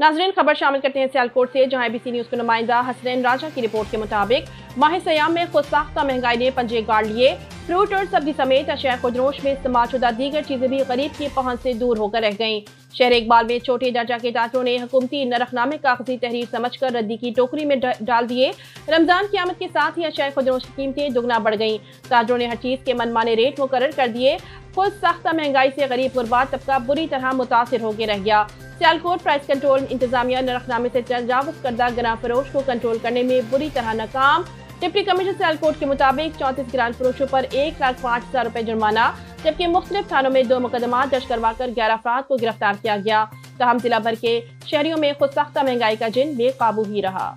नाजरीन, खबर शामिल करते हैं सियालकोट से, जहां ABC न्यूज़ के नुमाइंदा हसन राजा की रिपोर्ट के मुताबिक माह सयाम में खुद साख्ता महंगाई ने पंजे गाड़ लिए। फ्रूट और सब्जी समेत अशिया खुदनोश में इस्तेमाल शुदा दीगर चीज़ें भी गरीब की पहुंच से दूर होकर रह गईं। शहर इकबाल में छोटे दर्जा के डाक्टरों ने हुकूमती नरखनामे कागजी तहरीर समझकर रद्दी की टोकरी में डाल दिए। रमजान की आमद के साथ ही अशिया खुदनोश की कीमतें दुगना बढ़ गईं। ताजरों ने हर चीज़ के मनमाने रेट मुकर्रर कर दिए। खुद साख्ता महंगाई से गरीब गुरबा तबका बुरी तरह मुतासर होकर रह गया। सियालकोट प्राइस कंट्रोल इंतजामिया नरखनामे से तजावुज़ करदा गन्ना फरोश को कंट्रोल करने में बुरी तरह नाकाम। डिप्टी कमिश्नर सियालकोट के मुताबिक 34 गन्ना फरोशों पर 1,05,000 रुपए जुर्माना, जबकि मुख्तलिफ थानों में 2 मुकदमा दर्ज करवाकर 11 अफराद को गिरफ्तार किया गया। तहम जिला भर के शहरियों में खुद साख्ता महंगाई का जिन बेकाबू ही रहा।